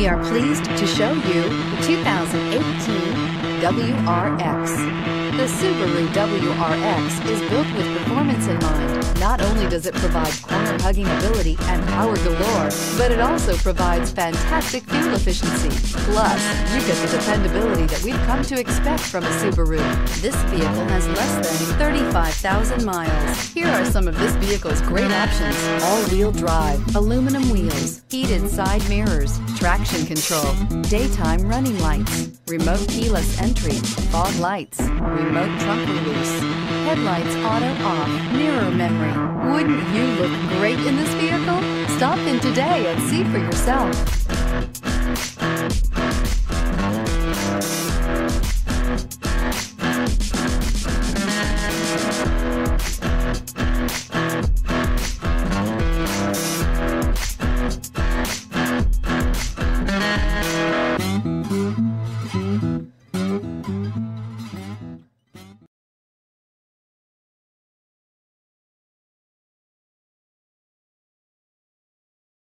We are pleased to show you the 2018 WRX. The Subaru WRX is built with performance in mind. Not only does it provide corner-hugging ability and power galore, but it also provides fantastic fuel efficiency. Plus, you get the dependability that we've come to expect from a Subaru. This vehicle has less than 35,000 miles. Here are some of this vehicle's great options: all-wheel drive, aluminum wheels, heated side mirrors, traction control, daytime running lights, remote keyless entry, fog lights, remote trunk release, headlights auto off, mirror memory. Wouldn't you look great in this vehicle? Stop in today and see for yourself.